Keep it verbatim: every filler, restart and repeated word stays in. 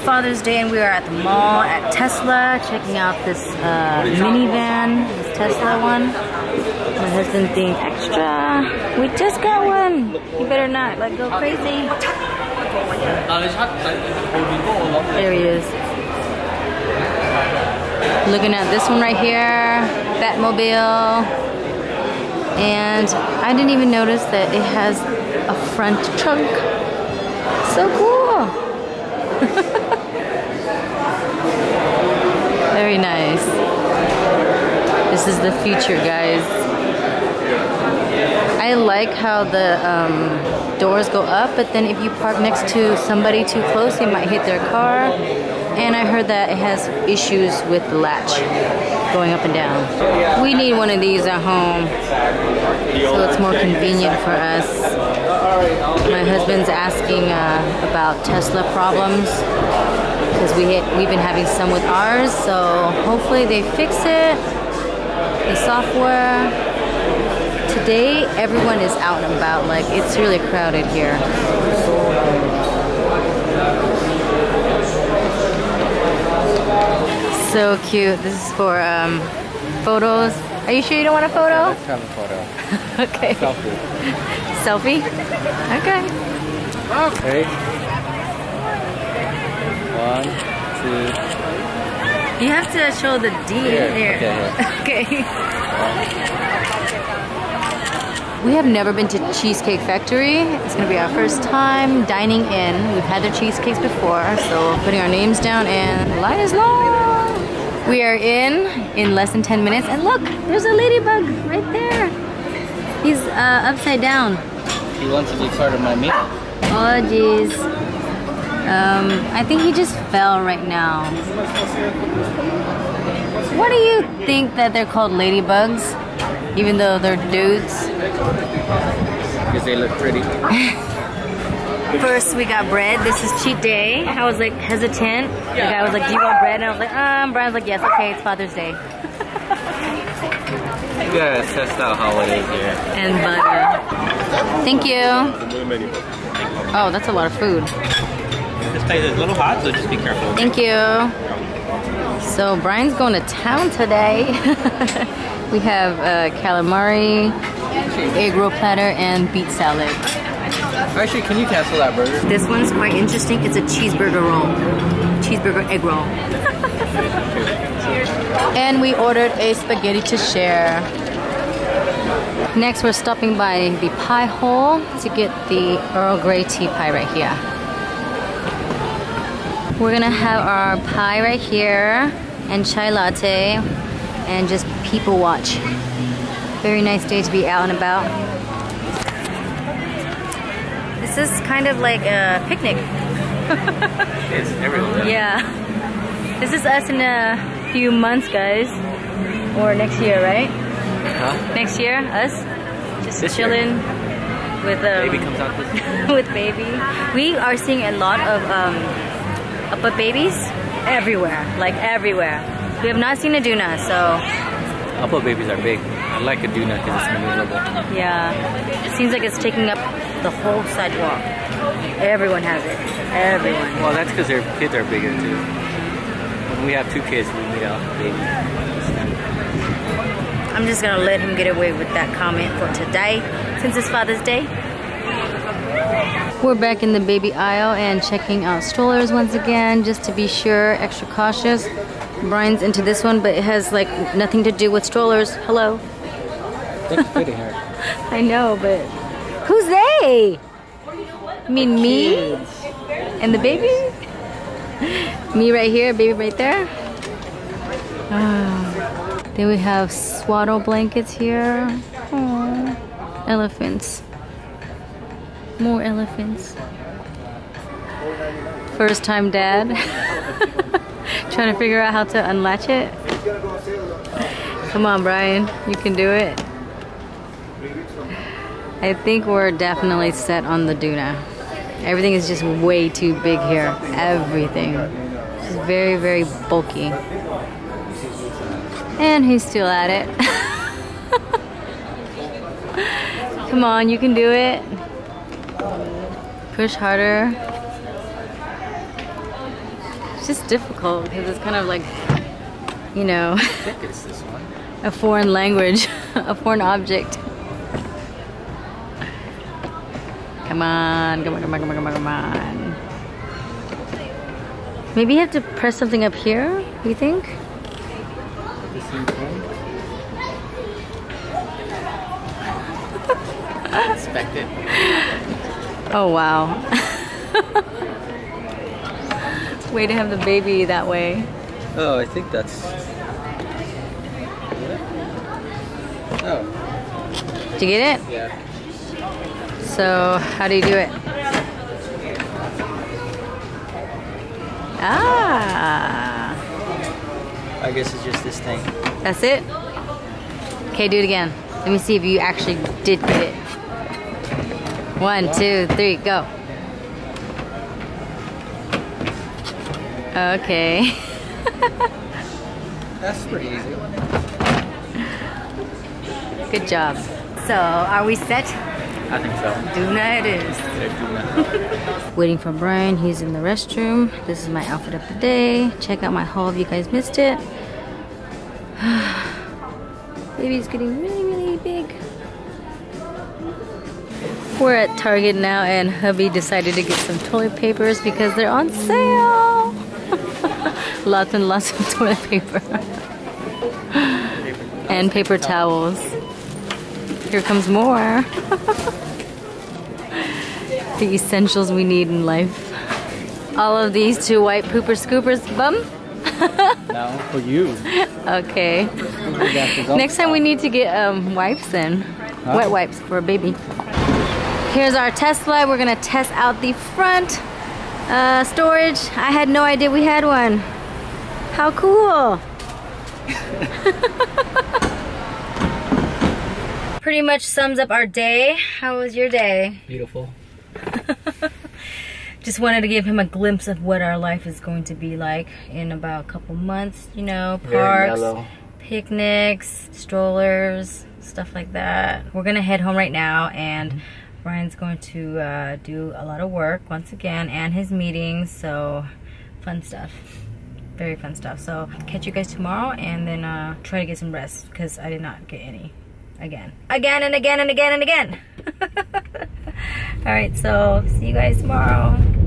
Father's Day and we are at the mall at Tesla checking out this uh, minivan, this Tesla one. My husband being extra. We just got one. You better not like go crazy. There he is. Looking at this one right here, Batmobile. And I didn't even notice that it has a front trunk. So cool! Very nice. This is the future, guys. I like how the um, doors go up, but then if you park next to somebody too close, they might hit their car. And I heard that it has issues with the latch going up and down. We need one of these at home, so it's more convenient for us. My husband's asking uh, about Tesla problems because we hit, we've been having some with ours, so hopefully they fix it, the software. Today, everyone is out and about, like it's really crowded here. So cute. This is for um, photos. Are you sure you don't want a photo? Yeah, let's have a photo. Okay. Selfie. Selfie? Okay. Okay. One, two. You have to show the D there. There. Okay. Okay. We have never been to Cheesecake Factory. It's going to be our first time dining in. We've had their cheesecakes before, so putting our names down and the line is long. We are in, in less than ten minutes, and look, there's a ladybug right there. He's uh, upside down. He wants to be part of my meal. Oh jeez. Um, I think he just fell right now. What do you think that they're called ladybugs? Even though they're dudes? Because they look pretty. First, we got bread. This is cheat day. I was like hesitant. The guy was like, "Do you want bread?" And I was like, "Um." Brian's like, "Yes, okay. It's Father's Day." Yes, that's not how it is here. And butter. Thank you. Oh, that's a lot of food. This place is a little hot, so just be careful. Thank you. So Brian's going to town today. We have uh, calamari, egg roll platter, and beet salad. Actually, can you cancel that burger? This one's quite interesting. It's a cheeseburger roll. Cheeseburger egg roll. And we ordered a spaghetti to share. Next, we're stopping by the pie hole to get the Earl Grey tea pie right here. We're gonna have our pie right here and chai latte and just people watch. Very nice day to be out and about. This is kind of like a picnic. It's everywhere. Yeah. This is us in a few months, guys. Or next year, right? Huh? Next year, us. Just this chilling year. With um, baby comes out this year. With baby. We are seeing a lot of um, Uppababies everywhere. Like everywhere. We have not seen a Doona, so. Uppababies are big. I like a Doona because it's maneuverable. Yeah. It seems like it's taking up the whole sidewalk. Everyone has it. Everyone. Well, that's because their kids are bigger too. When we have two kids, we need a baby. I'm just gonna let him get away with that comment for today, since it's Father's Day. We're back in the baby aisle and checking out strollers once again, just to be sure. Extra cautious. Brian's into this one, but it has like nothing to do with strollers. Hello. That's pretty hard. I know, but. Who's they? I mean me and the baby? Me right here, baby right there. Oh. Then we have swaddle blankets here. Aww. Elephants. More elephants. First time dad. Trying to figure out how to unlatch it. Come on, Brian. You can do it. I think we're definitely set on the Doona. Everything is just way too big here. Everything. It's very, very bulky. And he's still at it. Come on, you can do it. Push harder. just difficult because it's kind of like, you know, I think it's this one. A foreign language, a foreign object. Come on, come on, come on, come on, come on, come on. Maybe you have to press something up here, you think? The same thing? Inspect it. Oh, wow. Way to have the baby that way. Oh, I think that's... Oh. Did you get it? Yeah. So, how do you do it? Ah! I guess it's just this thing. That's it? Okay, do it again. Let me see if you actually did get it. One, two, three, go. Okay. That's pretty easy. Good job. So, are we set? I think so. Doona it is. Doona. Waiting for Brian. He's in the restroom. This is my outfit of the day. Check out my haul if you guys missed it. Baby's getting really, really big. We're at Target now, and hubby decided to get some toilet papers because they're on sale. Lots and lots of toilet paper. And paper towels. Here comes more. The essentials we need in life. All of these to wipe pooper scoopers bum? No, for you. Okay. Next time we need to get um, wipes in. Huh? Wet wipes for a baby. Here's our Tesla. We're gonna test out the front uh, storage. I had no idea we had one. How cool. Pretty much sums up our day. How was your day? Beautiful. Just wanted to give him a glimpse of what our life is going to be like in about a couple months, you know, parks, picnics, strollers, stuff like that. We're gonna head home right now, and Brian's going to uh, do a lot of work once again, and his meetings, so fun stuff. Very fun stuff. So catch you guys tomorrow, and then uh, try to get some rest because I did not get any. Again. Again and again and again and again. Alright, so see you guys tomorrow.